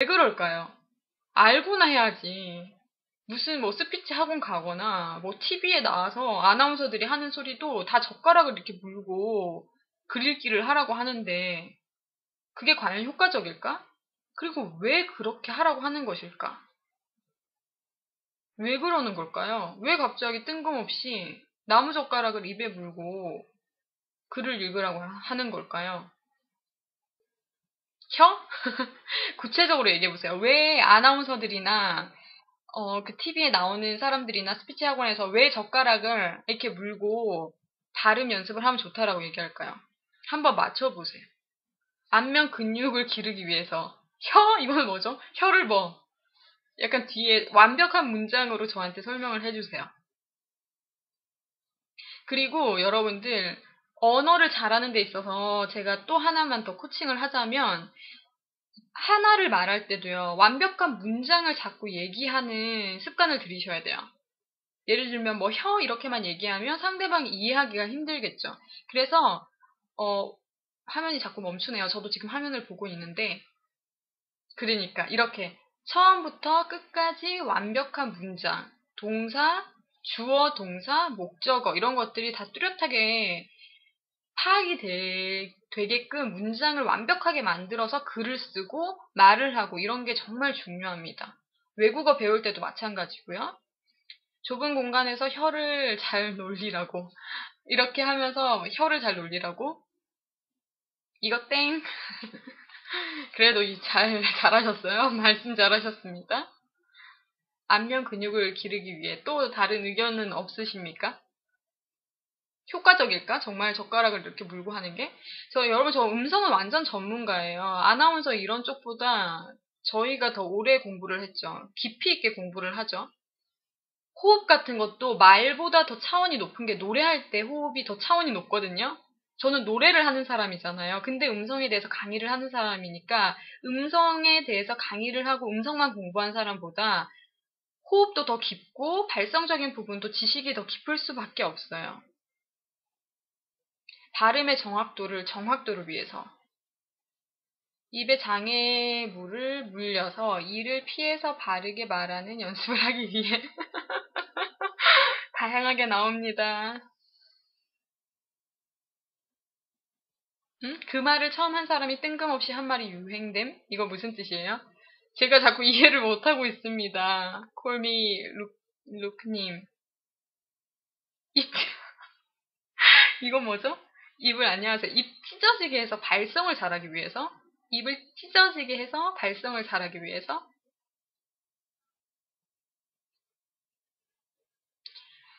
왜 그럴까요? 알고나 해야지. 무슨 뭐 스피치 학원 가거나 뭐 TV에 나와서 아나운서들이 하는 소리도 다 젓가락을 이렇게 물고 글읽기를 하라고 하는데 그게 과연 효과적일까? 그리고 왜 그렇게 하라고 하는 것일까? 왜 그러는 걸까요? 왜 갑자기 뜬금없이 나무젓가락을 입에 물고 글을 읽으라고 하는 걸까요? 혀? 구체적으로 얘기해보세요. 왜 아나운서들이나 그 TV에 나오는 사람들이나 스피치 학원에서 왜 젓가락을 이렇게 물고 발음 연습을 하면 좋다라고 얘기할까요? 한번 맞춰보세요. 안면 근육을 기르기 위해서. 혀? 이건 뭐죠? 혀를 뭐? 약간 뒤에 완벽한 문장으로 저한테 설명을 해주세요. 그리고 여러분들 언어를 잘하는 데 있어서 제가 또 하나만 더 코칭을 하자면 하나를 말할 때도요. 완벽한 문장을 자꾸 얘기하는 습관을 들이셔야 돼요. 예를 들면 뭐 혀 이렇게만 얘기하면 상대방이 이해하기가 힘들겠죠. 그래서 화면이 자꾸 멈추네요. 저도 지금 화면을 보고 있는데 그러니까 이렇게 처음부터 끝까지 완벽한 문장, 동사, 주어, 동사, 목적어 이런 것들이 다 뚜렷하게 파악이 되게끔 문장을 완벽하게 만들어서 글을 쓰고 말을 하고 이런 게 정말 중요합니다. 외국어 배울 때도 마찬가지고요. 좁은 공간에서 혀를 잘 놀리라고 이렇게 하면서 혀를 잘 놀리라고 이거 땡! 그래도 잘하셨어요. 말씀 잘하셨습니다. 안면 근육을 기르기 위해 또 다른 의견은 없으십니까? 효과적일까? 정말 젓가락을 이렇게 물고 하는 게? 여러분 저 음성은 완전 전문가예요. 아나운서 이런 쪽보다 저희가 더 오래 공부를 했죠. 깊이 있게 공부를 하죠. 호흡 같은 것도 말보다 더 차원이 높은 게 노래할 때 호흡이 더 차원이 높거든요. 저는 노래를 하는 사람이잖아요. 근데 음성에 대해서 강의를 하는 사람이니까 음성에 대해서 강의를 하고 음성만 공부한 사람보다 호흡도 더 깊고 발성적인 부분도 지식이 더 깊을 수밖에 없어요. 발음의 정확도를 위해서 입에 장애물을 물려서 이를 피해서 바르게 말하는 연습을 하기 위해 다양하게 나옵니다. 그 말을 처음 한 사람이 뜬금없이 한 말이 유행됨? 이거 무슨 뜻이에요? 제가 자꾸 이해를 못하고 있습니다. 콜미 루크님. 이건 뭐죠? 입을 안녕하세요. 입 찢어지게 해서 발성을 잘하기 위해서? 입을 찢어지게 해서 발성을 잘하기 위해서?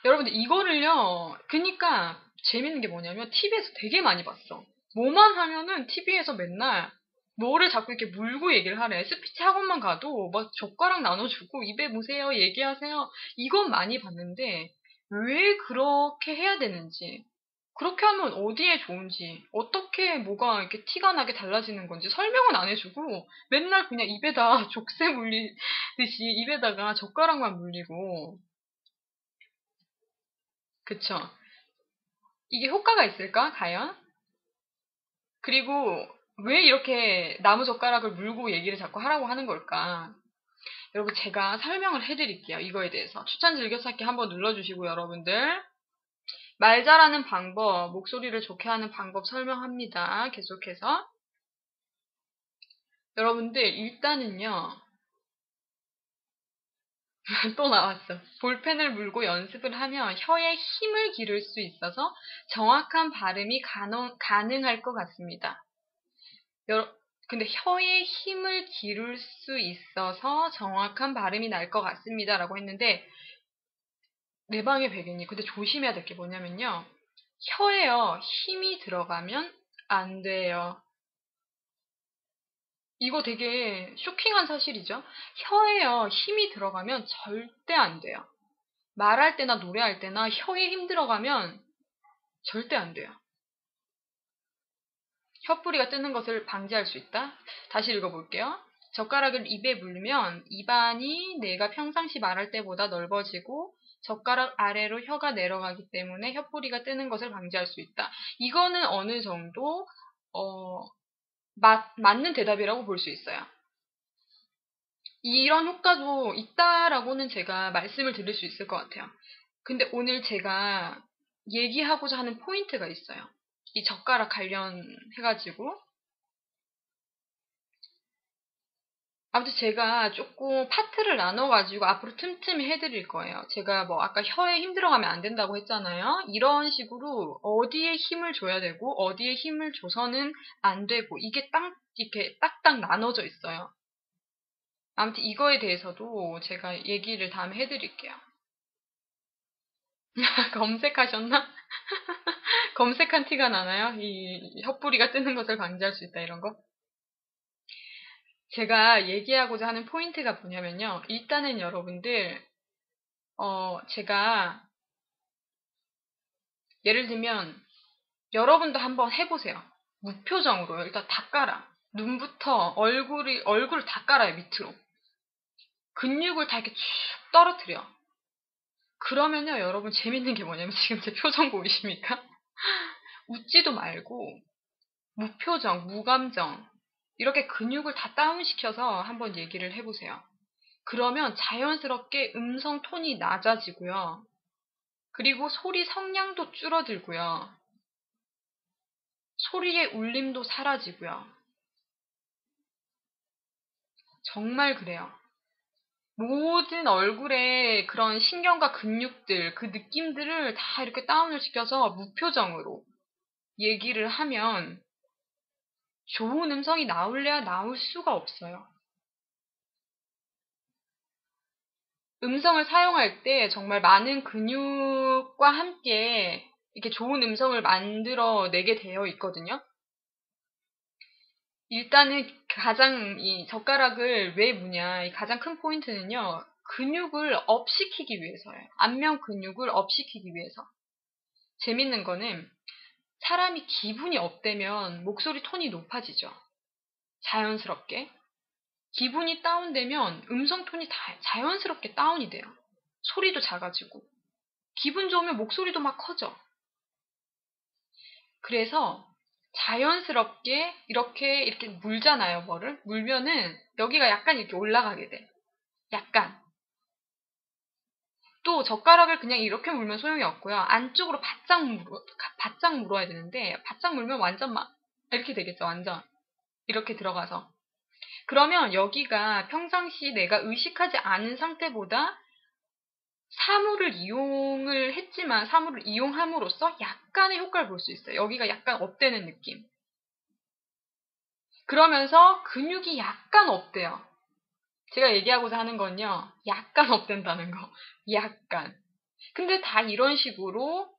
여러분들 이거를요. 그러니까 재밌는 게 뭐냐면 TV에서 되게 많이 봤어. 뭐만 하면은 TV에서 맨날 뭐를 자꾸 이렇게 물고 얘기를 하래. 스피치 학원만 가도 막 젓가락 나눠주고 입에 보세요. 얘기하세요. 이건 많이 봤는데 왜 그렇게 해야 되는지 그렇게 하면 어디에 좋은지 어떻게 뭐가 이렇게 티가 나게 달라지는 건지 설명은 안 해주고 맨날 그냥 입에다 족쇄 물리듯이 입에다가 젓가락만 물리고 그쵸? 이게 효과가 있을까? 과연? 그리고 왜 이렇게 나무젓가락을 물고 얘기를 자꾸 하라고 하는 걸까? 여러분 제가 설명을 해드릴게요. 이거에 대해서. 추천 즐겨찾기 한번 눌러주시고 여러분들. 말 잘하는 방법, 목소리를 좋게 하는 방법 설명합니다. 계속해서. 여러분들 일단은요. 또 나왔어. 볼펜을 물고 연습을 하면 혀에 힘을 기를 수 있어서 정확한 발음이 가능할 것 같습니다. 근데 혀에 힘을 기를 수 있어서 정확한 발음이 날 것 같습니다. 라고 했는데 내 방에 베개니. 근데 조심해야 될 게 뭐냐면요. 혀에요. 힘이 들어가면 안 돼요. 이거 되게 쇼킹한 사실이죠. 혀에요. 힘이 들어가면 절대 안 돼요. 말할 때나 노래할 때나 혀에 힘 들어가면 절대 안 돼요. 혀뿌리가 뜨는 것을 방지할 수 있다. 다시 읽어볼게요. 젓가락을 입에 물면 입안이 내가 평상시 말할 때보다 넓어지고 젓가락 아래로 혀가 내려가기 때문에 혀뿌리가 뜨는 것을 방지할 수 있다. 이거는 어느 정도 맞는 대답이라고 볼 수 있어요. 이런 효과도 있다라고는 제가 말씀을 드릴 수 있을 것 같아요. 근데 오늘 제가 얘기하고자 하는 포인트가 있어요. 이 젓가락 관련해가지고. 아무튼 제가 조금 파트를 나눠가지고 앞으로 틈틈이 해드릴 거예요. 제가 뭐 아까 혀에 힘 들어가면 안 된다고 했잖아요. 이런 식으로 어디에 힘을 줘야 되고 어디에 힘을 줘서는 안 되고 이게 딱 이렇게 딱딱 나눠져 있어요. 아무튼 이거에 대해서도 제가 얘기를 다음에 해드릴게요. 검색하셨나? 검색한 티가 나나요? 이 혀뿌리가 뜨는 것을 방지할 수 있다 이런 거? 제가 얘기하고자 하는 포인트가 뭐냐면요. 일단은 여러분들 제가 예를 들면 여러분도 한번 해보세요. 무표정으로요. 일단 다 깔아. 눈부터 얼굴을 다 깔아요. 밑으로. 근육을 다 이렇게 쭉 떨어뜨려. 그러면요. 여러분 재밌는 게 뭐냐면 지금 제 표정 보이십니까? 웃지도 말고 무표정, 무감정. 이렇게 근육을 다 다운시켜서 한번 얘기를 해보세요. 그러면 자연스럽게 음성 톤이 낮아지고요. 그리고 소리 성량도 줄어들고요. 소리의 울림도 사라지고요. 정말 그래요. 모든 얼굴의 그런 신경과 근육들, 그 느낌들을 다 이렇게 다운을 시켜서 무표정으로 얘기를 하면 좋은 음성이 나올래야 나올 수가 없어요. 음성을 사용할 때 정말 많은 근육과 함께 이렇게 좋은 음성을 만들어내게 되어 있거든요. 일단은 가장 이 젓가락을 왜 무냐, 이 가장 큰 포인트는요. 근육을 업시키기 위해서예요. 안면 근육을 업시키기 위해서. 재밌는 거는 사람이 기분이 업되면 목소리 톤이 높아지죠. 자연스럽게. 기분이 다운되면 음성 톤이 다 자연스럽게 다운이 돼요. 소리도 작아지고. 기분 좋으면 목소리도 막 커져. 그래서 자연스럽게 이렇게 물잖아요, 뭐를. 물면은 여기가 약간 이렇게 올라가게 돼. 약간. 또 젓가락을 그냥 이렇게 물면 소용이 없고요. 안쪽으로 바짝 물어야 되는데 바짝 물면 완전 막 이렇게 되겠죠. 완전. 이렇게 들어가서. 그러면 여기가 평상시 내가 의식하지 않은 상태보다 사물을 이용함으로써 약간의 효과를 볼 수 있어요. 여기가 약간 업되는 느낌. 그러면서 근육이 약간 업돼요. 제가 얘기하고자 하는 건요. 약간 업된다는 거. 약간. 근데 다 이런 식으로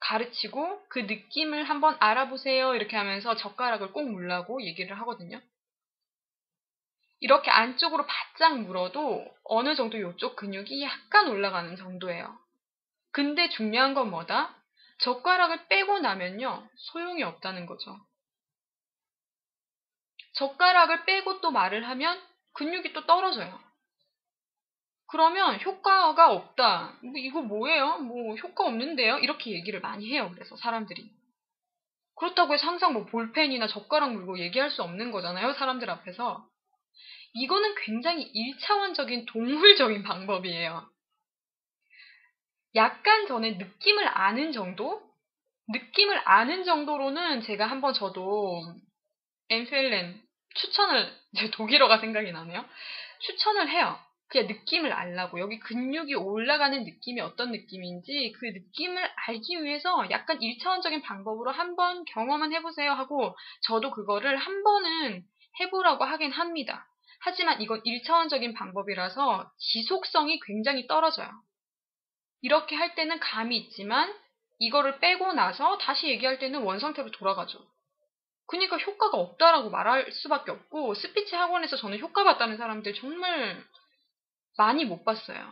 가르치고 그 느낌을 한번 알아보세요. 이렇게 하면서 젓가락을 꼭 물라고 얘기를 하거든요. 이렇게 안쪽으로 바짝 물어도 어느 정도 이쪽 근육이 약간 올라가는 정도예요. 근데 중요한 건 뭐다? 젓가락을 빼고 나면요. 소용이 없다는 거죠. 젓가락을 빼고 또 말을 하면 근육이 또 떨어져요. 그러면 효과가 없다. 이거 뭐예요? 뭐 효과 없는데요? 이렇게 얘기를 많이 해요. 그래서 사람들이. 그렇다고 해서 항상 뭐 볼펜이나 젓가락 물고 얘기할 수 없는 거잖아요. 사람들 앞에서. 이거는 굉장히 1차원적인 동물적인 방법이에요. 약간 전에 느낌을 아는 정도? 느낌을 아는 정도로는 제가 한번 저도 엠필렌 추천을, 제 독일어가 생각이 나네요. 추천을 해요. 그냥 느낌을 알라고. 여기 근육이 올라가는 느낌이 어떤 느낌인지 그 느낌을 알기 위해서 약간 1차원적인 방법으로 한번 경험은 해보세요 하고 저도 그거를 한 번은 해보라고 하긴 합니다. 하지만 이건 1차원적인 방법이라서 지속성이 굉장히 떨어져요. 이렇게 할 때는 감이 있지만 이거를 빼고 나서 다시 얘기할 때는 원상태로 돌아가죠. 그러니까 효과가 없다라고 말할 수밖에 없고 스피치 학원에서 저는 효과 봤다는 사람들 정말 많이 못 봤어요.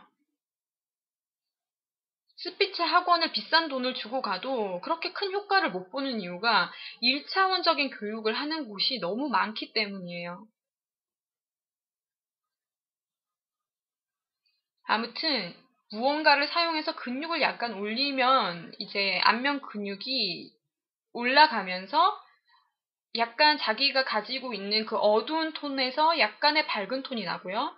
스피치 학원을 비싼 돈을 주고 가도 그렇게 큰 효과를 못 보는 이유가 1차원적인 교육을 하는 곳이 너무 많기 때문이에요. 아무튼 무언가를 사용해서 근육을 약간 올리면 이제 안면 근육이 올라가면서 약간 자기가 가지고 있는 그 어두운 톤에서 약간의 밝은 톤이 나고요.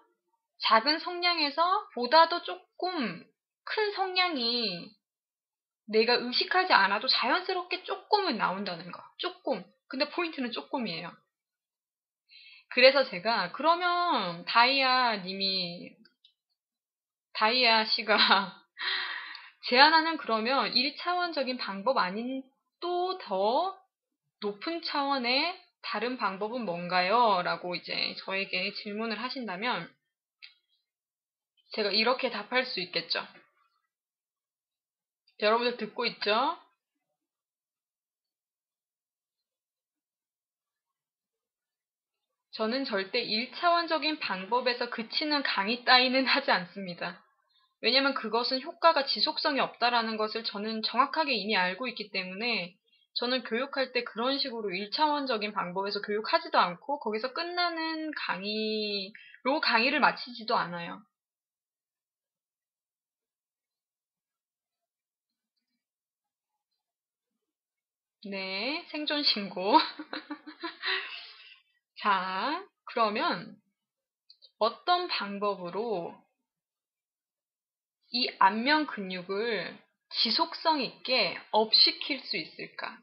작은 성량에서 보다도 조금 큰 성량이 내가 의식하지 않아도 자연스럽게 조금은 나온다는 거. 조금. 근데 포인트는 조금이에요. 그래서 제가 그러면 다이아 씨가 제안하는 그러면 1차원적인 방법 아닌 또 더 높은 차원의 다른 방법은 뭔가요? 라고 이제 저에게 질문을 하신다면 제가 이렇게 답할 수 있겠죠. 여러분들 듣고 있죠? 저는 절대 1차원적인 방법에서 그치는 강의 따위는 하지 않습니다. 왜냐면 그것은 효과가 지속성이 없다라는 것을 저는 정확하게 이미 알고 있기 때문에 저는 교육할 때 그런 식으로 1차원적인 방법에서 교육하지도 않고 거기서 끝나는 강의로 강의를 마치지도 않아요. 네, 생존 신고. 자, 그러면 어떤 방법으로 이 안면 근육을 지속성 있게 업시킬 수 있을까?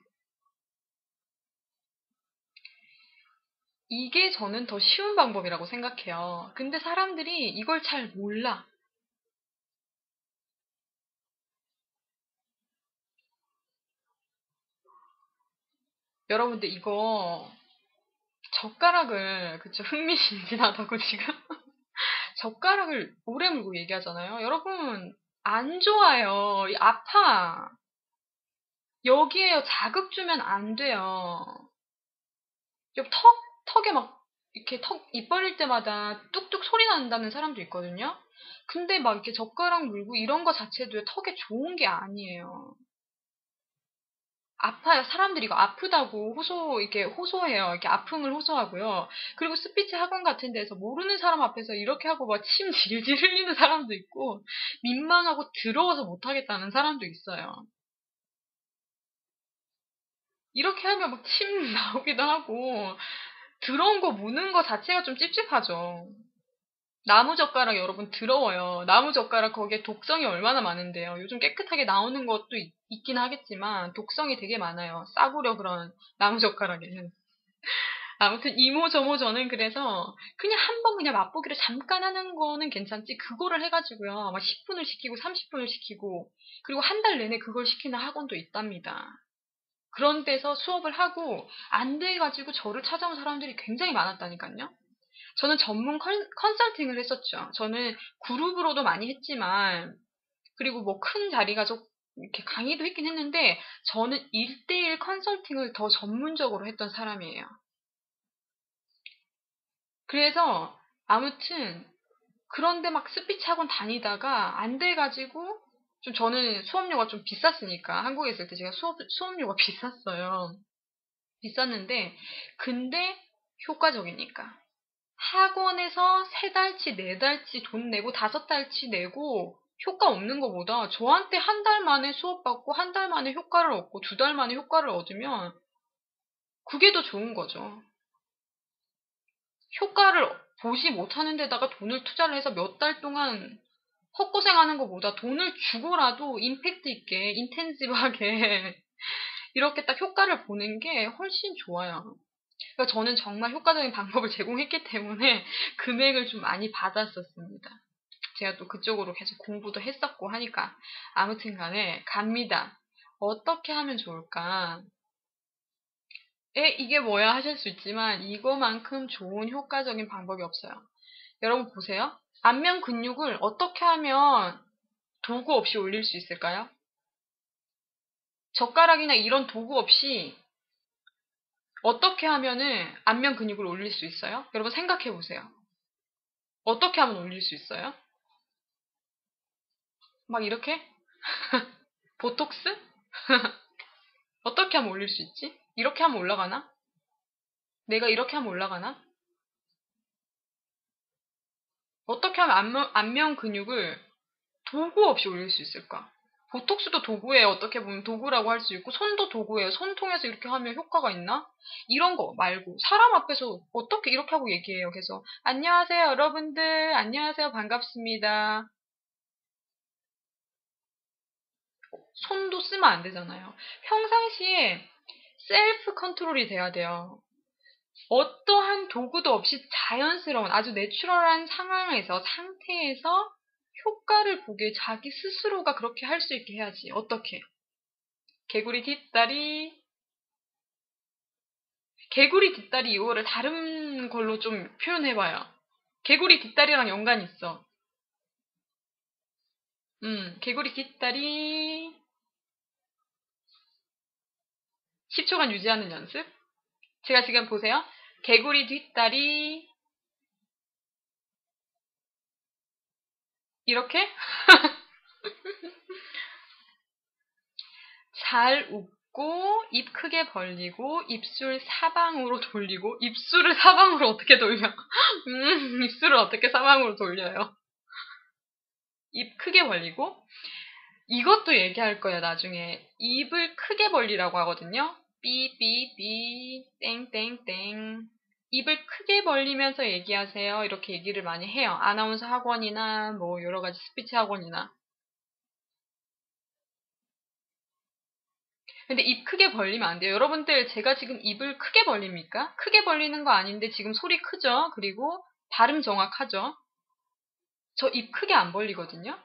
이게 저는 더 쉬운 방법이라고 생각해요. 근데 사람들이 이걸 잘 몰라. 여러분들 이거 젓가락을, 그쵸, 흥미진진하다고 지금 젓가락을 오래 물고 얘기하잖아요. 여러분 안 좋아요. 아파. 여기에요. 자극 주면 안 돼요. 옆 턱에 막 이렇게 턱 입 벌릴 때마다 뚝뚝 소리 난다는 사람도 있거든요. 근데 막 이렇게 젓가락 물고 이런 거 자체도 턱에 좋은 게 아니에요. 아파요. 사람들이 이거 아프다고 호소해요. 이렇게 아픔을 호소하고요. 그리고 스피치 학원 같은 데서 모르는 사람 앞에서 이렇게 하고 막 침 질질 흘리는 사람도 있고, 민망하고 더러워서 못하겠다는 사람도 있어요. 이렇게 하면 막 침 나오기도 하고, 더러운 거 무는 거 자체가 좀 찝찝하죠. 나무젓가락 여러분 더러워요. 나무젓가락 거기에 독성이 얼마나 많은데요. 요즘 깨끗하게 나오는 것도 있긴 하겠지만 독성이 되게 많아요. 싸구려 그런 나무젓가락에는. 아무튼 이모저모 저는 그래서 그냥 한번 그냥 맛보기로 잠깐 하는 거는 괜찮지, 그거를 해가지고요 막 10분을 시키고 30분을 시키고 그리고 한 달 내내 그걸 시키는 학원도 있답니다. 그런 데서 수업을 하고 안 돼가지고 저를 찾아온 사람들이 굉장히 많았다니까요. 저는 전문 컨설팅을 했었죠. 저는 그룹으로도 많이 했지만, 그리고 뭐 큰 자리 가서 이렇게 강의도 했긴 했는데, 저는 1:1 컨설팅을 더 전문적으로 했던 사람이에요. 그래서, 아무튼, 그런데 막 스피치 학원 다니다가 안 돼가지고, 좀 저는 수업료가 좀 비쌌으니까, 한국에 있을 때 제가 수업료가 비쌌어요. 비쌌는데, 근데 효과적이니까. 학원에서 3달치, 4달치 돈 내고 5달치 내고 효과 없는 것보다 저한테 한 달 만에 수업 받고 한 달 만에 효과를 얻고 2달 만에 효과를 얻으면 그게 더 좋은 거죠. 효과를 보지 못하는 데다가 돈을 투자를 해서 몇 달 동안 헛고생하는 것보다 돈을 주고라도 임팩트 있게, 인텐시브하게 이렇게 딱 효과를 보는 게 훨씬 좋아요. 그러니까 저는 정말 효과적인 방법을 제공했기 때문에 금액을 좀 많이 받았었습니다. 제가 또 그쪽으로 계속 공부도 했었고 하니까. 아무튼 간에 갑니다. 어떻게 하면 좋을까? 이게 뭐야 하실 수 있지만 이거만큼 좋은 효과적인 방법이 없어요. 여러분 보세요. 안면 근육을 어떻게 하면 도구 없이 올릴 수 있을까요? 젓가락이나 이런 도구 없이 어떻게 하면은 안면 근육을 올릴 수 있어요? 여러분 생각해 보세요. 어떻게 하면 올릴 수 있어요? 막 이렇게? 보톡스? 어떻게 하면 올릴 수 있지? 이렇게 하면 올라가나? 내가 이렇게 하면 올라가나? 어떻게 하면 안면 근육을 도구 없이 올릴 수 있을까? 보톡스도 도구예요. 어떻게 보면 도구라고 할 수 있고, 손도 도구예요. 손 통해서 이렇게 하면 효과가 있나? 이런 거 말고 사람 앞에서 어떻게 이렇게 하고 얘기해요. 그래서 안녕하세요 여러분들, 안녕하세요 반갑습니다. 손도 쓰면 안 되잖아요. 평상시에 셀프 컨트롤이 돼야 돼요. 어떠한 도구도 없이 자연스러운 아주 내추럴한 상황에서, 상태에서 효과를 보게 자기 스스로가 그렇게 할 수 있게 해야지. 어떻게? 개구리 뒷다리. 개구리 뒷다리 이거를 다른 걸로 좀 표현해봐요. 개구리 뒷다리랑 연관이 있어. 개구리 뒷다리. 10초간 유지하는 연습. 제가 지금 보세요. 개구리 뒷다리. 이렇게? 잘 웃고, 입 크게 벌리고, 입술 사방으로 돌리고. 입술을 사방으로 어떻게 돌려? 입술을 어떻게 사방으로 돌려요? 입 크게 벌리고. 이것도 얘기할 거예요, 나중에. 입을 크게 벌리라고 하거든요. 삐삐삐 땡땡땡. 입을 크게 벌리면서 얘기하세요. 이렇게 얘기를 많이 해요. 아나운서 학원이나 뭐 여러 가지 스피치 학원이나. 근데 입 크게 벌리면 안 돼요. 여러분들 제가 지금 입을 크게 벌립니까? 크게 벌리는 거 아닌데 지금 소리 크죠? 그리고 발음 정확하죠? 저 입 크게 안 벌리거든요.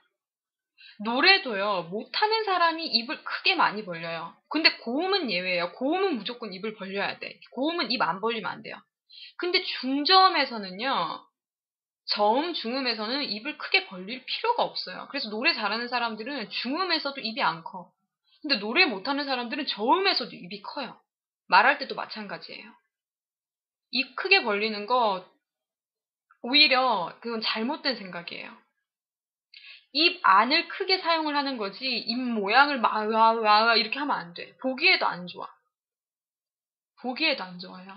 노래도요, 못하는 사람이 입을 크게 많이 벌려요. 근데 고음은 예외예요. 고음은 무조건 입을 벌려야 돼. 고음은 입 안 벌리면 안 돼요. 근데 중저음에서는요, 저음, 중음에서는 입을 크게 벌릴 필요가 없어요. 그래서 노래 잘하는 사람들은 중음에서도 입이 안 커. 근데 노래 못하는 사람들은 저음에서도 입이 커요. 말할 때도 마찬가지예요. 입 크게 벌리는 거 오히려 그건 잘못된 생각이에요. 입 안을 크게 사용을 하는 거지 입 모양을 막 와 이렇게 하면 안 돼. 보기에도 안 좋아. 보기에도 안 좋아요.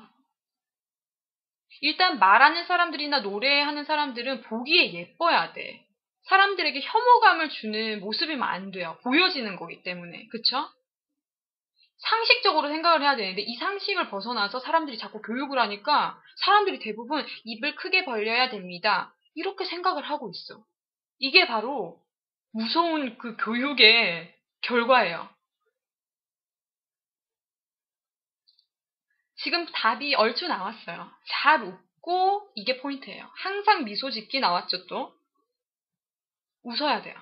일단 말하는 사람들이나 노래하는 사람들은 보기에 예뻐야 돼. 사람들에게 혐오감을 주는 모습이면 안 돼요. 보여지는 거기 때문에. 그쵸? 상식적으로 생각을 해야 되는데 이 상식을 벗어나서 사람들이 자꾸 교육을 하니까 사람들이 대부분 입을 크게 벌려야 됩니다, 이렇게 생각을 하고 있어. 이게 바로 무서운 그 교육의 결과예요. 지금 답이 얼추 나왔어요. 잘 웃고, 이게 포인트예요. 항상 미소 짓기 나왔죠, 또. 웃어야 돼요.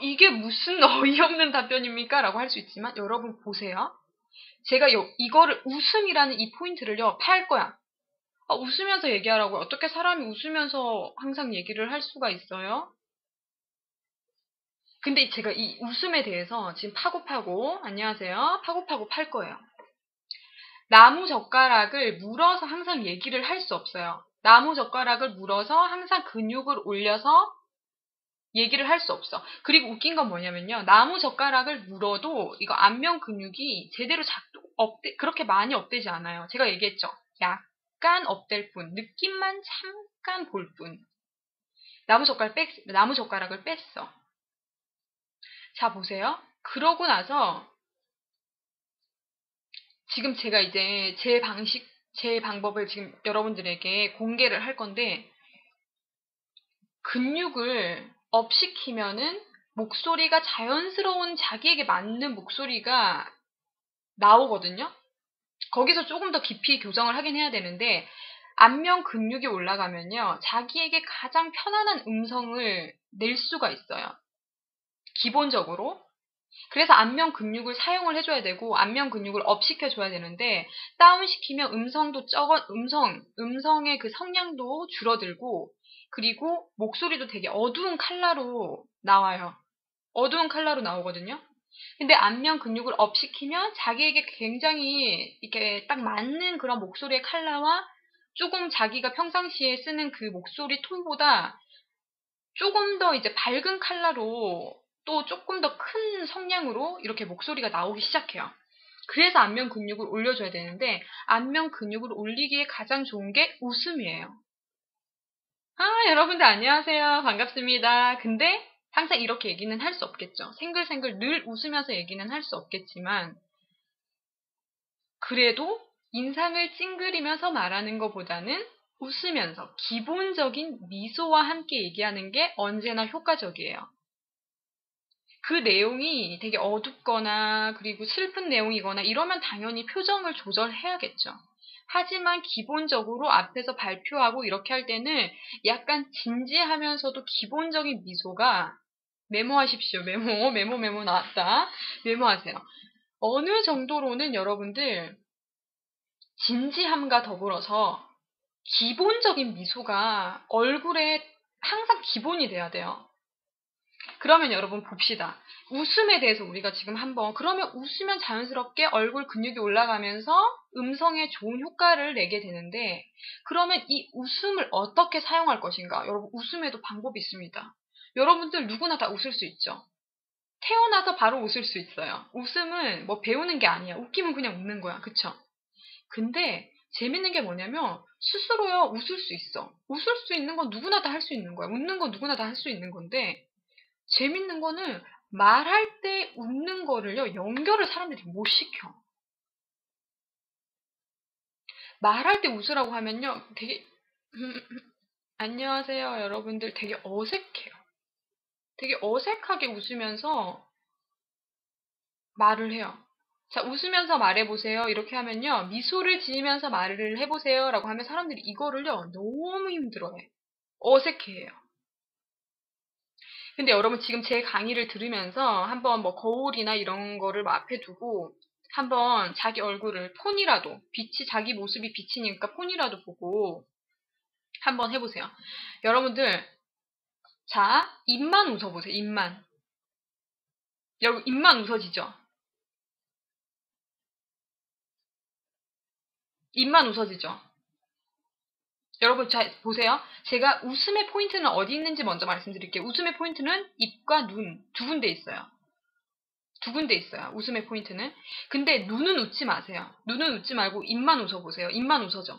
이게 무슨 어이없는 답변입니까? 라고 할 수 있지만, 여러분 보세요. 제가 이거를 웃음이라는 이 포인트를요, 팔 거야. 웃으면서 얘기하라고요. 어떻게 사람이 웃으면서 항상 얘기를 할 수가 있어요? 근데 제가 이 웃음에 대해서 지금 파고파고, 안녕하세요, 파고파고 팔 거예요. 나무젓가락을 물어서 항상 얘기를 할 수 없어요. 나무젓가락을 물어서 항상 근육을 올려서 얘기를 할 수 없어. 그리고 웃긴 건 뭐냐면요, 나무젓가락을 물어도 이거 안면 근육이 제대로 그렇게 많이 업되지 않아요. 제가 얘기했죠. 약간 업될 뿐, 느낌만 잠깐 볼 뿐. 나무젓가락을 뺐어. 자, 보세요. 그러고 나서 지금 제가 이제 제 방법을 지금 여러분들에게 공개를 할 건데, 근육을 업시키면은 목소리가 자연스러운, 자기에게 맞는 목소리가 나오거든요. 거기서 조금 더 깊이 교정을 하긴 해야 되는데, 안면 근육이 올라가면요, 자기에게 가장 편안한 음성을 낼 수가 있어요. 기본적으로. 그래서 안면 근육을 사용을 해줘야 되고, 안면 근육을 업시켜줘야 되는데, 다운시키면 음성의 그 성량도 줄어들고, 그리고 목소리도 되게 어두운 컬러로 나와요. 어두운 컬러로 나오거든요. 근데 안면 근육을 업시키면 자기에게 굉장히 이렇게 딱 맞는 그런 목소리의 컬러와 조금 자기가 평상시에 쓰는 그 목소리 톤보다 조금 더 이제 밝은 컬러로, 또 조금 더 큰 성량으로 이렇게 목소리가 나오기 시작해요. 그래서 안면 근육을 올려줘야 되는데, 안면 근육을 올리기에 가장 좋은 게 웃음이에요. 아, 여러분들 안녕하세요. 반갑습니다. 근데 항상 이렇게 얘기는 할 수 없겠죠. 생글생글 늘 웃으면서 얘기는 할 수 없겠지만 그래도 인상을 찡그리면서 말하는 것보다는 웃으면서 기본적인 미소와 함께 얘기하는 게 언제나 효과적이에요. 그 내용이 되게 어둡거나 그리고 슬픈 내용이거나 이러면 당연히 표정을 조절해야겠죠. 하지만 기본적으로 앞에서 발표하고 이렇게 할 때는 약간 진지하면서도 기본적인 미소가 메모하십시오. 메모 나왔다. 메모하세요. 어느 정도로는 여러분들 진지함과 더불어서 기본적인 미소가 얼굴에 항상 기본이 돼야 돼요. 그러면 여러분 봅시다. 웃음에 대해서 우리가 지금 한번, 그러면 웃으면 자연스럽게 얼굴 근육이 올라가면서 음성에 좋은 효과를 내게 되는데, 그러면 이 웃음을 어떻게 사용할 것인가? 여러분 웃음에도 방법이 있습니다. 여러분들 누구나 다 웃을 수 있죠. 태어나서 바로 웃을 수 있어요. 웃음은 뭐 배우는 게 아니야. 웃기면 그냥 웃는 거야. 그쵸? 근데 재밌는 게 뭐냐면 스스로요 웃을 수 있어. 웃을 수 있는 건 누구나 다 할 수 있는 거야. 웃는 건 누구나 다 할 수 있는 건데, 재밌는 거는 말할 때 웃는 거를요, 연결을 사람들이 못 시켜. 말할 때 웃으라고 하면요, 되게 안녕하세요 여러분들 되게 어색해요. 되게 어색하게 웃으면서 말을 해요. 자, 웃으면서 말해보세요. 이렇게 하면요, 미소를 지으면서 말을 해보세요 라고 하면 사람들이 이거를요, 너무 힘들어해. 어색해해요. 근데 여러분 지금 제 강의를 들으면서 한번 뭐 거울이나 이런 거를 앞에 두고 한번 자기 얼굴을 폰이라도, 빛이 자기 모습이 비치니까 폰이라도 보고 한번 해보세요. 여러분들 자, 입만 웃어보세요. 입만. 여러분 입만 웃어지죠? 입만 웃어지죠? 여러분 잘 보세요. 제가 웃음의 포인트는 어디 있는지 먼저 말씀드릴게요. 웃음의 포인트는 입과 눈 두 군데 있어요. 두 군데 있어요. 웃음의 포인트는. 근데 눈은 웃지 마세요. 눈은 웃지 말고 입만 웃어보세요. 입만 웃어줘.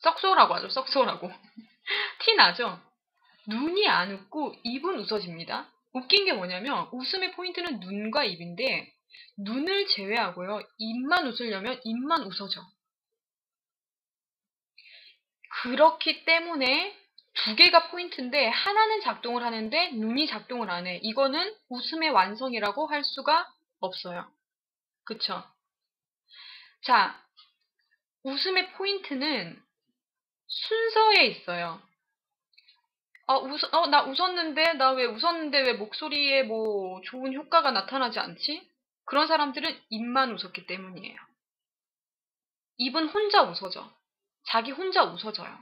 썩소라고 하죠. 썩소라고. 티 나죠? 눈이 안 웃고 입은 웃어집니다. 웃긴 게 뭐냐면 웃음의 포인트는 눈과 입인데 눈을 제외하고요, 입만 웃으려면 입만 웃어져. 그렇기 때문에 두 개가 포인트인데 하나는 작동을 하는데 눈이 작동을 안 해. 이거는 웃음의 완성이라고 할 수가 없어요. 그쵸? 자, 웃음의 포인트는 순서에 있어요. 나 웃었는데, 왜 목소리에 뭐 좋은 효과가 나타나지 않지? 그런 사람들은 입만 웃었기 때문이에요. 입은 혼자 웃어져. 자기 혼자 웃어져요.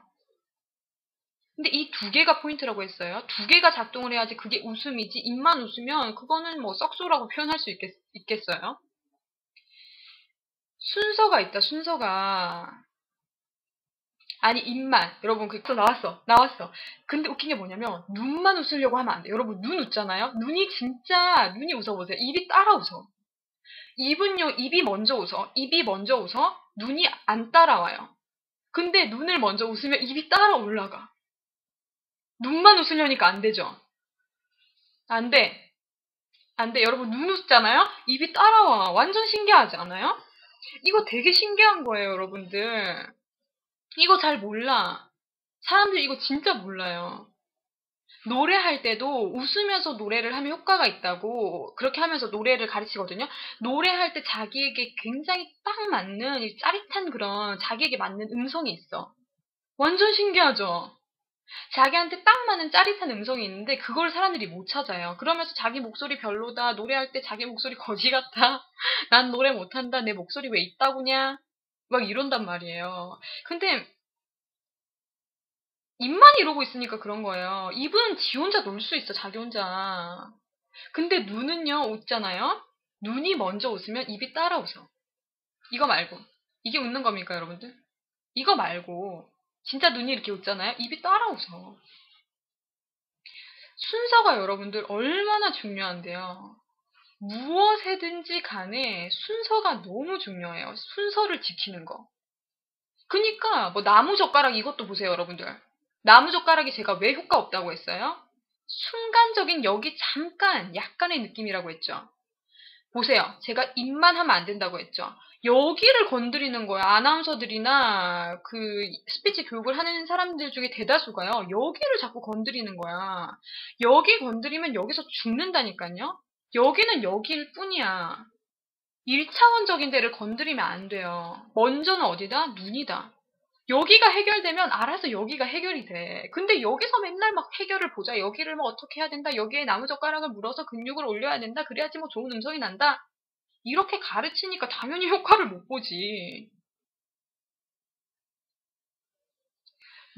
근데 이 두 개가 포인트라고 했어요. 두 개가 작동을 해야지 그게 웃음이지, 입만 웃으면 그거는 뭐 썩소라고 표현할 수 있겠어요? 순서가 있다, 순서가. 아니, 입만. 여러분, 그거 나왔어. 근데 웃긴 게 뭐냐면, 눈만 웃으려고 하면 안 돼. 여러분, 눈 웃잖아요? 눈이 웃어보세요. 입이 따라 웃어. 입은요, 입이 먼저 웃어, 눈이 안 따라와요. 근데 눈을 먼저 웃으면 입이 따라 올라가. 눈만 웃으려니까 안 되죠? 안 돼. 여러분, 눈 웃잖아요? 입이 따라와. 완전 신기하지 않아요? 이거 되게 신기한 거예요, 여러분들. 이거 잘 몰라. 사람들이 이거 진짜 몰라요. 노래할 때도 웃으면서 노래를 하면 효과가 있다고 그렇게 하면서 노래를 가르치거든요. 노래할 때 자기에게 굉장히 딱 맞는 이 짜릿한 그런 자기에게 맞는 음성이 있어. 완전 신기하죠? 자기한테 딱 맞는 짜릿한 음성이 있는데 그걸 사람들이 못 찾아요. 그러면서 자기 목소리 별로다. 노래할 때 자기 목소리 거지 같아. 난 노래 못한다. 내 목소리 왜 이따구냐. 막 이런단 말이에요. 근데 입만 이러고 있으니까 그런 거예요. 입은 지 혼자 놀 수 있어, 자기 혼자. 근데 눈은요, 웃잖아요? 눈이 먼저 웃으면 입이 따라 웃어. 이거 말고. 이게 웃는 겁니까, 여러분들? 이거 말고. 진짜 눈이 이렇게 웃잖아요? 입이 따라 웃어. 순서가 여러분들 얼마나 중요한데요. 무엇이든지 간에 순서가 너무 중요해요. 순서를 지키는 거. 그니까 뭐 나무젓가락 이것도 보세요, 여러분들. 나무젓가락이 제가 왜 효과 없다고 했어요? 순간적인 여기 잠깐 약간의 느낌이라고 했죠. 보세요. 제가 입만 하면 안 된다고 했죠. 여기를 건드리는 거예요. 아나운서들이나 그 스피치 교육을 하는 사람들 중에 대다수가요. 여기를 자꾸 건드리는 거야. 여기 건드리면 여기서 죽는다니까요. 여기는 여기일 뿐이야. 1차원적인 데를 건드리면 안 돼요. 먼저는 어디다? 눈이다. 여기가 해결되면 알아서 여기가 해결이 돼. 근데 여기서 맨날 막 해결을 보자. 여기를 뭐 어떻게 해야 된다. 여기에 나무젓가락을 물어서 근육을 올려야 된다. 그래야지 뭐 좋은 음성이 난다. 이렇게 가르치니까 당연히 효과를 못 보지.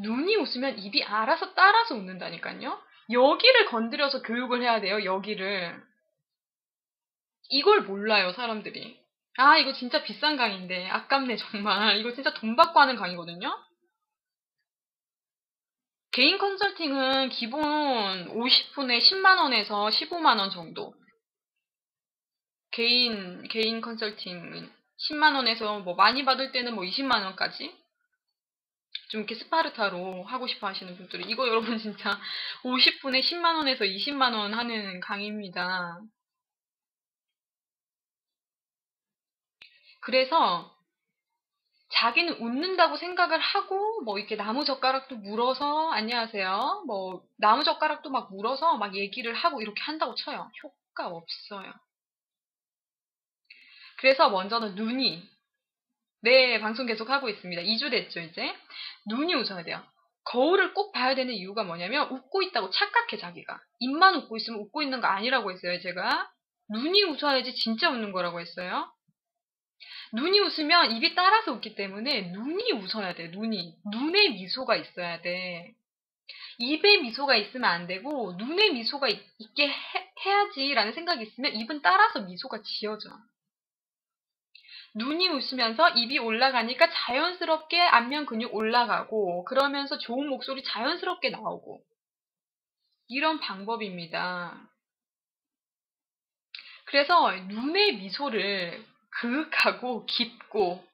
눈이 웃으면 입이 알아서 따라서 웃는다니까요. 여기를 건드려서 교육을 해야 돼요. 여기를. 이걸 몰라요, 사람들이. 아, 이거 진짜 비싼 강의인데 아깝네 정말. 이거 진짜 돈 받고 하는 강의거든요. 개인 컨설팅은 기본 50분에 10만원에서 15만원 정도. 개인 컨설팅은 10만원에서 뭐 많이 받을 때는 뭐 20만원까지. 좀 이렇게 스파르타로 하고 싶어 하시는 분들은 이거 여러분 진짜 50분에 10만원에서 20만원 하는 강의입니다. 그래서 자기는 웃는다고 생각을 하고 뭐 이렇게 나무젓가락도 물어서 안녕하세요. 뭐 나무젓가락도 막 물어서 막 얘기를 하고 이렇게 한다고 쳐요. 효과 없어요. 그래서 먼저는 눈이. 네, 방송 계속 하고 있습니다. 2주 됐죠, 이제. 눈이 웃어야 돼요. 거울을 꼭 봐야 되는 이유가 뭐냐면 웃고 있다고 착각해, 자기가. 입만 웃고 있으면 웃고 있는 거 아니라고 했어요, 제가. 눈이 웃어야지 진짜 웃는 거라고 했어요. 눈이 웃으면 입이 따라서 웃기 때문에 눈이 웃어야 돼. 눈이. 눈에 미소가 있어야 돼. 입에 미소가 있으면 안 되고 눈에 미소가 있게 해야지라는 생각이 있으면 입은 따라서 미소가 지어져. 눈이 웃으면서 입이 올라가니까 자연스럽게 안면 근육 올라가고 그러면서 좋은 목소리 자연스럽게 나오고 이런 방법입니다. 그래서 눈의 미소를 그윽하고 깊고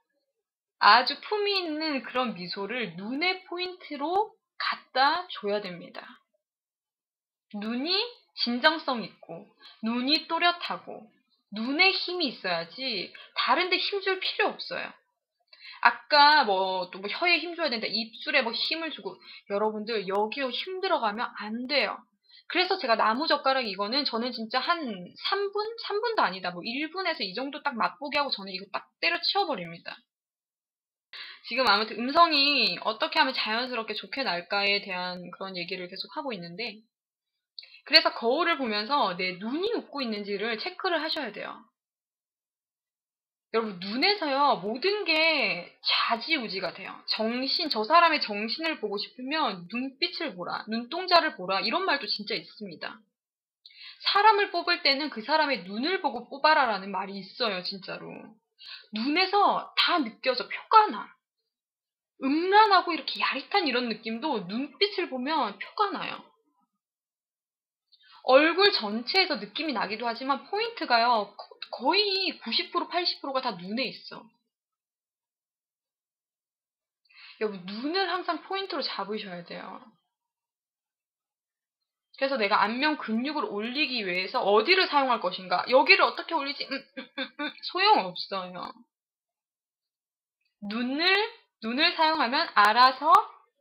아주 품이 있는 그런 미소를 눈의 포인트로 갖다 줘야 됩니다. 눈이 진정성 있고 눈이 또렷하고 눈에 힘이 있어야지 다른데 힘줄 필요 없어요. 아까 뭐 또 뭐 혀에 힘줘야 된다, 입술에 뭐 힘을 주고 여러분들 여기에 힘 들어가면 안 돼요. 그래서 제가 나무젓가락 이거는 저는 진짜 한 3분? 3분도 아니다. 뭐 1분에서 이 정도 딱 맛보게 하고 저는 이거 딱 때려치워버립니다. 지금 아무튼 음성이 어떻게 하면 자연스럽게 좋게 날까에 대한 그런 얘기를 계속 하고 있는데 그래서 거울을 보면서 내 눈이 웃고 있는지를 체크를 하셔야 돼요. 여러분 눈에서요 모든 게 좌지우지가 돼요. 정신, 저 사람의 정신을 보고 싶으면 눈빛을 보라, 눈동자를 보라 이런 말도 진짜 있습니다. 사람을 뽑을 때는 그 사람의 눈을 보고 뽑아라라는 말이 있어요 진짜로. 눈에서 다 느껴져. 표가 나. 음란하고 이렇게 야릇한 이런 느낌도 눈빛을 보면 표가 나요. 얼굴 전체에서 느낌이 나기도 하지만 포인트가요 거의 90% 80%가 다 눈에 있어. 여러분 눈을 항상 포인트로 잡으셔야 돼요. 그래서 내가 안면 근육을 올리기 위해서 어디를 사용할 것인가? 여기를 어떻게 올리지? 소용없어요. 눈을 사용하면 알아서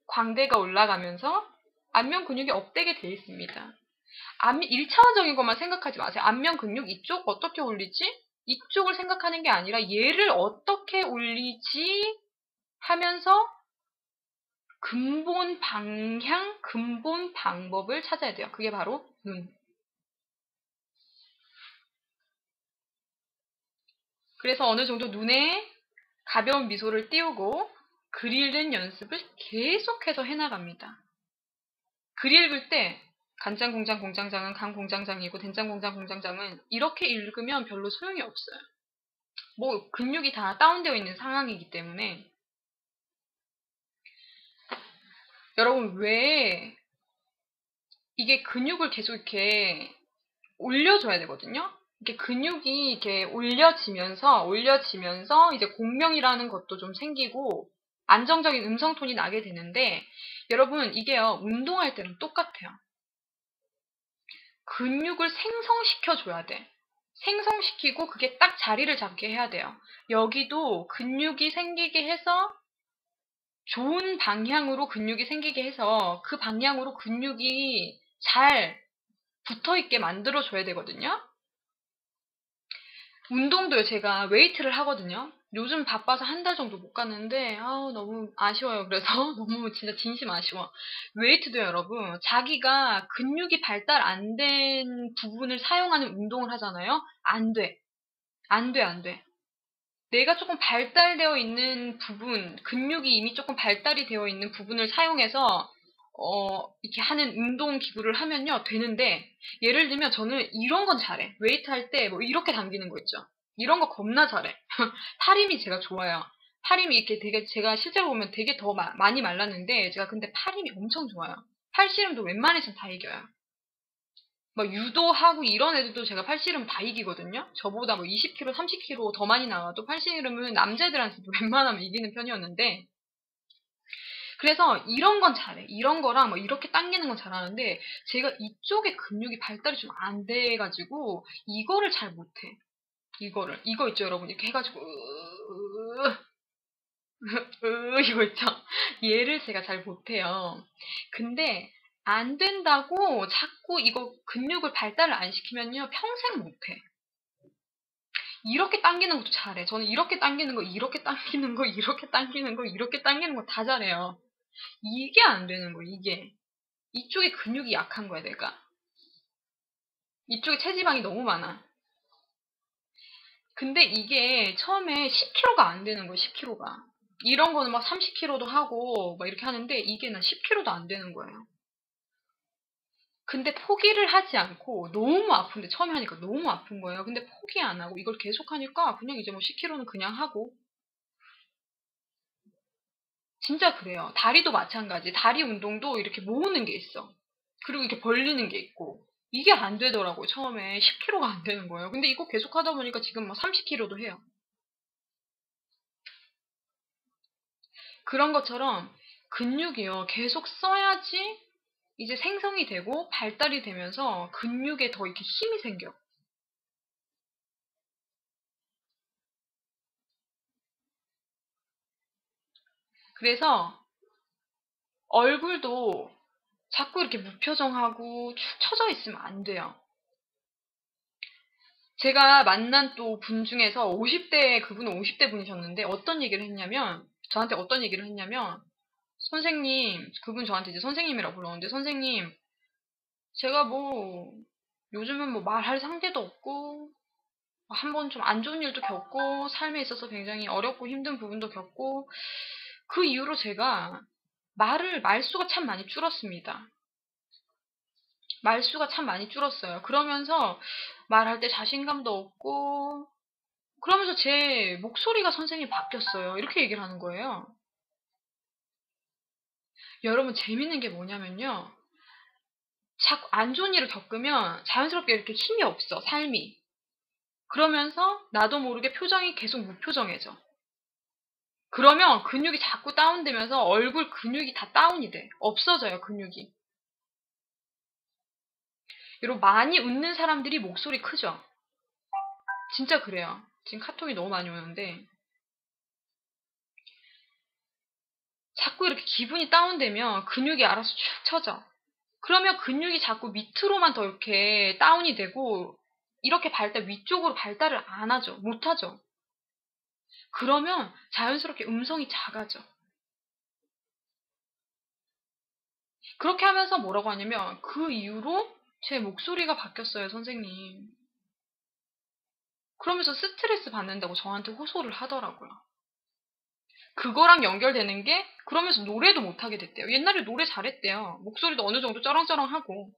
광대가 올라가면서 안면 근육이 업되게 돼 있습니다. 1차원적인 것만 생각하지 마세요. 안면 근육 이쪽 어떻게 올리지? 이쪽을 생각하는 게 아니라 얘를 어떻게 올리지? 하면서 근본 방향, 근본 방법을 찾아야 돼요. 그게 바로 눈. 그래서 어느 정도 눈에 가벼운 미소를 띄우고 글 읽는 연습을 계속해서 해나갑니다. 글 읽을 때 간장공장 공장장은 간공장장이고 된장공장 공장장은 이렇게 읽으면 별로 소용이 없어요. 뭐 근육이 다 다운되어 있는 상황이기 때문에. 여러분 왜 이게 근육을 계속 이렇게 올려줘야 되거든요. 이렇게 근육이 이렇게 올려지면서 이제 공명이라는 것도 좀 생기고 안정적인 음성톤이 나게 되는데, 여러분 이게요 운동할 때는 똑같아요. 근육을 생성시켜줘야 돼. 생성시키고 그게 딱 자리를 잡게 해야 돼요. 여기도 근육이 생기게 해서 좋은 방향으로 근육이 생기게 해서 그 방향으로 근육이 잘 붙어있게 만들어줘야 되거든요. 운동도요, 제가 웨이트를 하거든요. 요즘 바빠서 한 달 정도 못 갔는데 너무 아쉬워요. 그래서 너무 진짜 진심 아쉬워. 웨이트도 여러분 자기가 근육이 발달 안 된 부분을 사용하는 운동을 하잖아요. 안 돼. 안 돼, 안 돼. 내가 조금 발달되어 있는 부분, 근육이 이미 조금 발달이 되어 있는 부분을 사용해서 이렇게 하는 운동 기구를 하면요 되는데, 예를 들면 저는 이런 건 잘해. 웨이트 할 때 뭐 이렇게 당기는 거 있죠. 이런 거 겁나 잘해. 팔힘이 제가 좋아요. 팔힘이 이렇게 되게, 제가 실제로 보면 되게 더 많이 말랐는데, 제가 근데 팔힘이 엄청 좋아요. 팔씨름도 웬만해선 다 이겨요. 막 유도하고 이런 애들도 제가 팔씨름 다 이기거든요. 저보다 뭐 20kg, 30kg 더 많이 나와도 팔씨름은 남자애들한테도 웬만하면 이기는 편이었는데, 그래서 이런 건 잘해. 이런 거랑 뭐 이렇게 당기는 건 잘하는데, 제가 이쪽에 근육이 발달이 좀 안 돼가지고 이거를 잘 못해. 이거 있죠 여러분, 이렇게 해가지고 이거 있죠. 얘를 제가 잘 못해요. 근데 안 된다고 자꾸 이거 근육을 발달을 안 시키면요 평생 못해. 이렇게 당기는 것도 잘해. 저는 이렇게 당기는 거, 이렇게 당기는 거, 이렇게 당기는 거, 이렇게 당기는 거 다 잘해요. 이게 안 되는 거, 이게. 이쪽에 근육이 약한 거야, 내가. 이쪽에 체지방이 너무 많아. 근데 이게 처음에 10kg가 안 되는 거예요, 10kg가. 이런 거는 막 30kg도 하고 막 이렇게 하는데, 이게 나 10kg도 안 되는 거예요. 근데 포기를 하지 않고, 너무 아픈데, 처음에 하니까 너무 아픈 거예요. 근데 포기 안 하고 이걸 계속 하니까 그냥 이제 뭐 10kg는 그냥 하고. 진짜 그래요. 다리도 마찬가지. 다리 운동도 이렇게 모으는 게 있어. 그리고 이렇게 벌리는 게 있고. 이게 안 되더라고요. 처음에 10kg가 안 되는 거예요. 근데 이거 계속 하다 보니까 지금 뭐 30kg도 해요. 그런 것처럼 근육이요, 계속 써야지 이제 생성이 되고 발달이 되면서 근육에 더 이렇게 힘이 생겨. 그래서 얼굴도 자꾸 이렇게 무표정하고 축 처져 있으면 안 돼요. 제가 만난 또 분 중에서 50대, 그분은 50대 분이셨는데 저한테 어떤 얘기를 했냐면, 선생님, 그분 저한테 이제 선생님이라고 불렀는데, 선생님, 제가 뭐 요즘은 뭐 말할 상대도 없고 한번 좀 안 좋은 일도 겪고 삶에 있어서 굉장히 어렵고 힘든 부분도 겪고, 그 이후로 제가 말수가 참 많이 줄었습니다. 말수가 참 많이 줄었어요. 그러면서 말할 때 자신감도 없고, 그러면서 제 목소리가 선생님 바뀌었어요. 이렇게 얘기를 하는 거예요. 여러분 재밌는 게 뭐냐면요, 자꾸 안 좋은 일을 겪으면 자연스럽게 이렇게 힘이 없어, 삶이. 그러면서 나도 모르게 표정이 계속 무표정해져. 그러면 근육이 자꾸 다운되면서 얼굴 근육이 다 다운이 돼. 없어져요, 근육이. 여러분, 많이 웃는 사람들이 목소리 크죠? 진짜 그래요. 지금 카톡이 너무 많이 오는데. 자꾸 이렇게 기분이 다운되면 근육이 알아서 축 처져. 그러면 근육이 자꾸 밑으로만 더 이렇게 다운이 되고, 이렇게 위쪽으로 발달을 안 하죠. 못 하죠. 그러면 자연스럽게 음성이 작아져. 그렇게 하면서 뭐라고 하냐면, 그 이후로 제 목소리가 바뀌었어요, 선생님. 그러면서 스트레스 받는다고 저한테 호소를 하더라고요. 그거랑 연결되는 게, 그러면서 노래도 못하게 됐대요. 옛날에 노래 잘했대요. 목소리도 어느 정도 쩌렁쩌렁하고.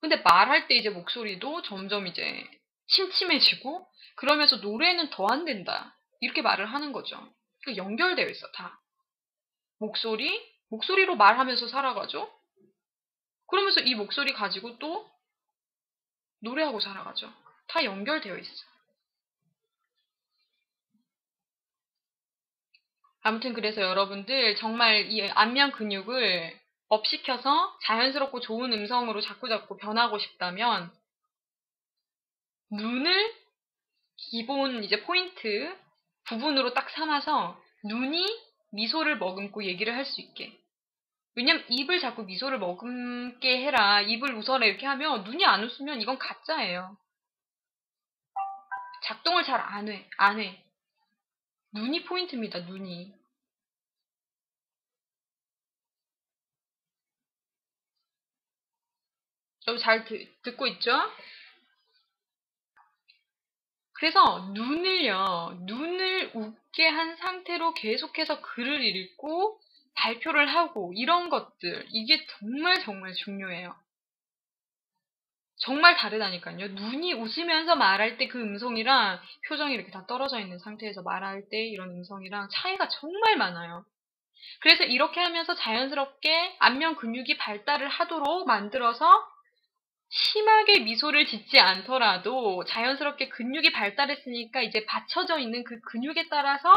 근데 말할 때 이제 목소리도 점점 이제 침침해지고, 그러면서 노래는 더 안 된다. 이렇게 말을 하는 거죠. 그러니까 연결되어 있어, 다. 목소리로 말하면서 살아가죠. 그러면서 이 목소리 가지고 또 노래하고 살아가죠. 다 연결되어 있어. 아무튼 그래서 여러분들 정말 이 안면 근육을 업시켜서 자연스럽고 좋은 음성으로 자꾸자꾸 변하고 싶다면 눈을 기본 이제 포인트 부분으로 딱 삼아서 눈이 미소를 머금고 얘기를 할 수 있게. 왜냐면 입을 자꾸 미소를 머금게 해라, 입을 웃어라 이렇게 하면 눈이 안 웃으면 이건 가짜예요. 작동을 잘 안 해. 눈이 포인트입니다. 눈이. 여러분 잘 듣고 있죠? 그래서 눈을 웃게 한 상태로 계속해서 글을 읽고 발표를 하고 이런 것들, 이게 정말 정말 중요해요. 정말 다르다니까요. 눈이 웃으면서 말할 때 그 음성이랑 표정이 이렇게 다 떨어져 있는 상태에서 말할 때 이런 음성이랑 차이가 정말 많아요. 그래서 이렇게 하면서 자연스럽게 안면 근육이 발달을 하도록 만들어서 심하게 미소를 짓지 않더라도 자연스럽게 근육이 발달했으니까 이제 받쳐져 있는 그 근육에 따라서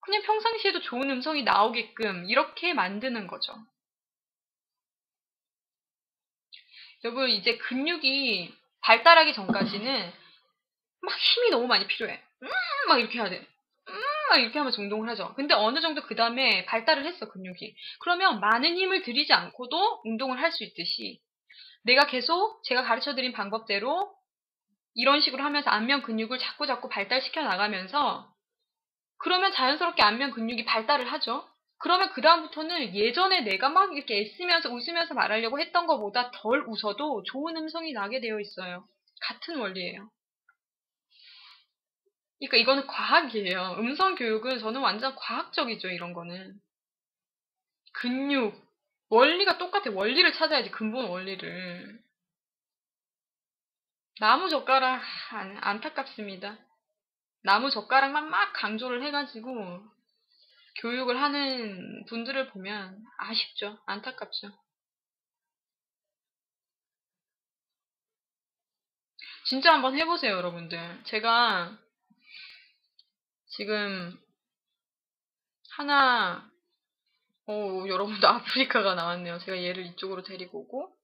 그냥 평상시에도 좋은 음성이 나오게끔 이렇게 만드는 거죠. 여러분 이제 근육이 발달하기 전까지는 막 힘이 너무 많이 필요해. 막 이렇게 해야 돼. 막 이렇게 하면 정동을 하죠. 근데 어느 정도 그 다음에 발달을 했어 근육이. 그러면 많은 힘을 들이지 않고도 운동을 할 수 있듯이 내가 계속 제가 가르쳐드린 방법대로 이런 식으로 하면서 안면 근육을 자꾸자꾸 발달시켜 나가면서 그러면 자연스럽게 안면 근육이 발달을 하죠. 그러면 그 다음부터는 예전에 내가 막 이렇게 애쓰면서 웃으면서 말하려고 했던 것보다 덜 웃어도 좋은 음성이 나게 되어 있어요. 같은 원리예요. 그러니까 이거는 과학이에요. 음성 교육은 저는 완전 과학적이죠. 이런 거는. 근육. 원리가 똑같아. 원리를 찾아야지. 근본 원리를. 나무젓가락 안타깝습니다. 나무젓가락만 막 강조를 해가지고 교육을 하는 분들을 보면 아쉽죠. 안타깝죠. 진짜 한번 해보세요, 여러분들. 제가 지금 하나, 여러분들 아프리카가 나왔네요. 제가 얘를 이쪽으로 데리고 오고.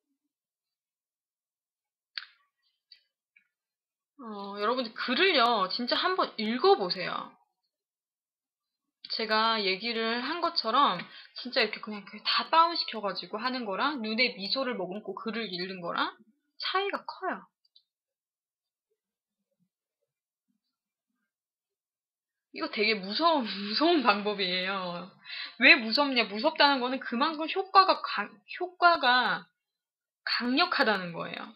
여러분들 글을요, 진짜 한번 읽어보세요. 제가 얘기를 한 것처럼 진짜 이렇게 그냥 다 다운시켜가지고 하는 거랑 눈에 미소를 머금고 글을 읽는 거랑 차이가 커요. 이거 되게 무서운 방법이에요. 왜 무섭냐? 무섭다는 거는 그만큼 효과가 강력하다는 거예요.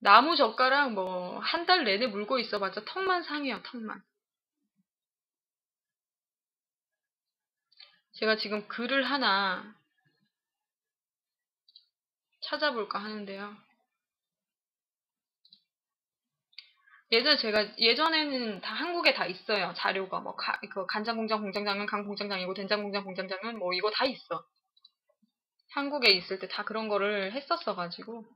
나무젓가락 뭐 한 달 내내 물고 있어봤자 턱만 상해요. 턱만. 제가 지금 글을 하나 찾아볼까 하는데요. 예전에는 다 한국에 다 있어요. 자료가 뭐 간장 공장 공장장은 강 공장장이고 된장 공장 공장장은 뭐 이거 다 있어. 한국에 있을 때 다 그런 거를 했었어 가지고.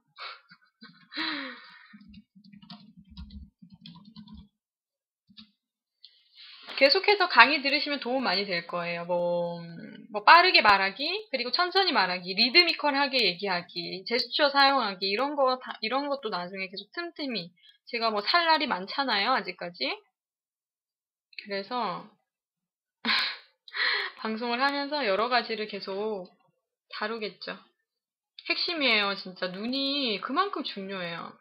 계속해서 강의 들으시면 도움 많이 될 거예요. 뭐 빠르게 말하기, 그리고 천천히 말하기, 리드미컬하게 얘기하기, 제스처 사용하기 이런 것도 나중에 계속 틈틈이 제가 뭐 살 날이 많잖아요, 아직까지. 그래서 방송을 하면서 여러 가지를 계속 다루겠죠. 핵심이에요, 진짜. 눈이 그만큼 중요해요.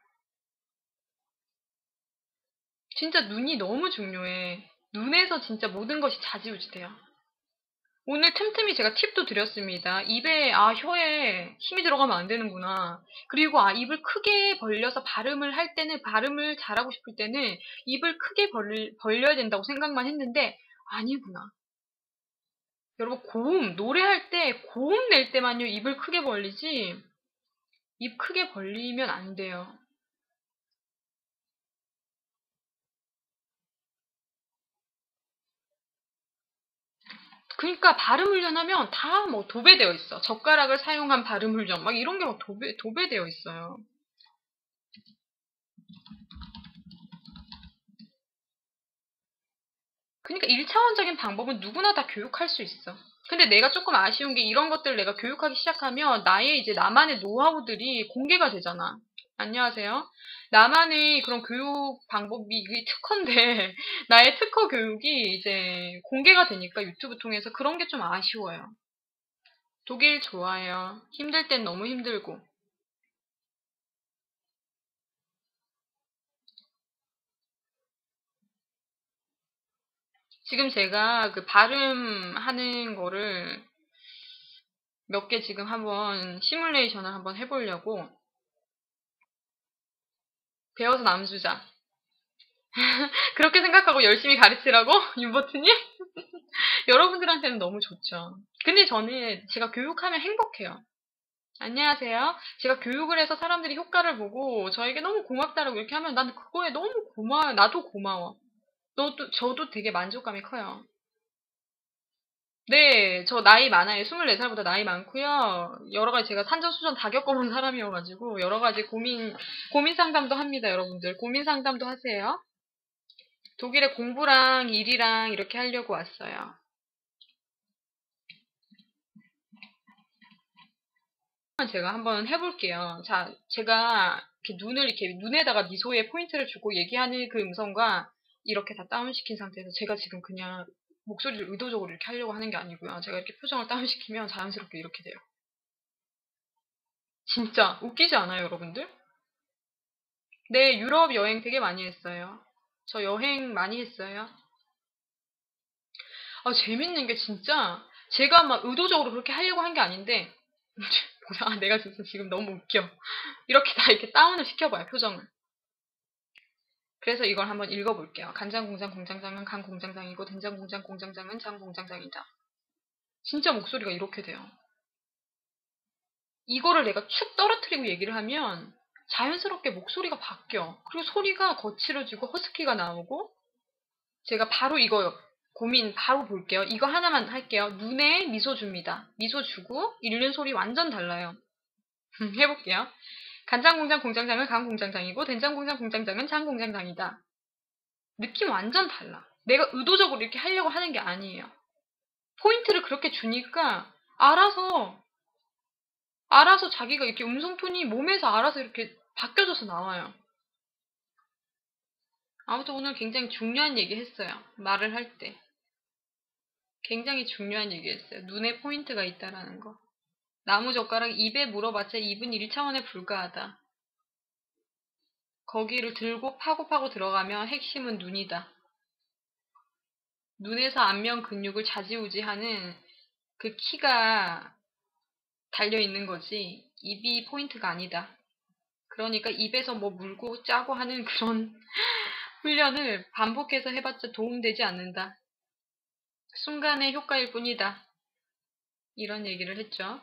진짜 눈이 너무 중요해. 눈에서 진짜 모든 것이 좌지우지돼요. 오늘 틈틈이 제가 팁도 드렸습니다. 입에, 혀에 힘이 들어가면 안 되는구나. 그리고 입을 크게 벌려서 발음을 할 때는, 발음을 잘하고 싶을 때는 입을 크게 벌려야 된다고 생각만 했는데 아니구나. 여러분 고음, 노래할 때 고음 낼 때만요 입을 크게 벌리지 입 크게 벌리면 안 돼요. 그러니까 발음 훈련하면 다 뭐 도배되어 있어. 젓가락을 사용한 발음 훈련 막 이런 게 막 도배되어 있어요. 그러니까 1차원적인 방법은 누구나 다 교육할 수 있어. 근데 내가 조금 아쉬운 게 이런 것들을 내가 교육하기 시작하면 나의 이제 나만의 노하우들이 공개가 되잖아. 안녕하세요. 나만의 그런 교육 방법이 이게 특허인데 나의 특허 교육이 이제 공개가 되니까 유튜브 통해서 그런 게 좀 아쉬워요. 독일 좋아요. 힘들 땐 너무 힘들고. 지금 제가 그 발음하는 거를 몇 개 지금 한번 시뮬레이션을 한번 해보려고. 배워서 남주자. 그렇게 생각하고 열심히 가르치라고? 윤버트님? 여러분들한테는 너무 좋죠. 근데 저는 제가 교육하면 행복해요. 안녕하세요. 제가 교육을 해서 사람들이 효과를 보고 저에게 너무 고맙다라고 이렇게 하면 난 그거에 너무 고마워요. 나도 고마워. 저도 되게 만족감이 커요. 네, 저 나이 많아요. 24살보다 나이 많고요. 여러가지 제가 산전수전 다 겪어본 사람이어가지고 여러가지 고민 상담도 합니다. 여러분들 고민 상담도 하세요. 독일에 공부랑 일이랑 이렇게 하려고 왔어요. 제가 한번 해볼게요. 자, 제가 이렇게 눈에다가 미소에 포인트를 주고 얘기하는 그 음성과 이렇게 다 다운시킨 상태에서 제가 지금 그냥 목소리를 의도적으로 이렇게 하려고 하는 게 아니고요. 제가 이렇게 표정을 다운시키면 자연스럽게 이렇게 돼요. 진짜 웃기지 않아요, 여러분들? 네, 유럽 여행 되게 많이 했어요. 저 여행 많이 했어요. 아, 재밌는 게 진짜 제가 막 의도적으로 그렇게 하려고 한 게 아닌데 아, 내가 진짜 지금 너무 웃겨. 이렇게 다 이렇게 다운을 시켜봐요, 표정을. 그래서 이걸 한번 읽어볼게요. 간장공장 공장장은 간공장장이고 된장공장 공장장은 장공장장이다. 진짜 목소리가 이렇게 돼요. 이거를 내가 축 떨어뜨리고 얘기를 하면 자연스럽게 목소리가 바뀌어. 그리고 소리가 거칠어지고 허스키가 나오고. 제가 바로 이거 고민 바로 볼게요. 이거 하나만 할게요. 눈에 미소 줍니다. 미소 주고 읽는 소리 완전 달라요. 해볼게요. 간장공장 공장장은 간공장장이고 된장공장 공장장은 장공장장이다. 느낌 완전 달라. 내가 의도적으로 이렇게 하려고 하는 게 아니에요. 포인트를 그렇게 주니까 알아서 자기가 이렇게 음성톤이 몸에서 알아서 이렇게 바뀌어져서 나와요. 아무튼 오늘 굉장히 중요한 얘기 했어요. 말을 할 때. 굉장히 중요한 얘기 했어요. 눈에 포인트가 있다라는 거. 나무젓가락 입에 물어봤자 입은 1차원에 불과하다. 거기를 들고 파고 들어가면 핵심은 눈이다. 눈에서 안면 근육을 좌지우지하는 그 키가 달려있는 거지 입이 포인트가 아니다. 그러니까 입에서 뭐 물고 짜고 하는 그런 훈련을 반복해서 해봤자 도움되지 않는다. 순간의 효과일 뿐이다. 이런 얘기를 했죠.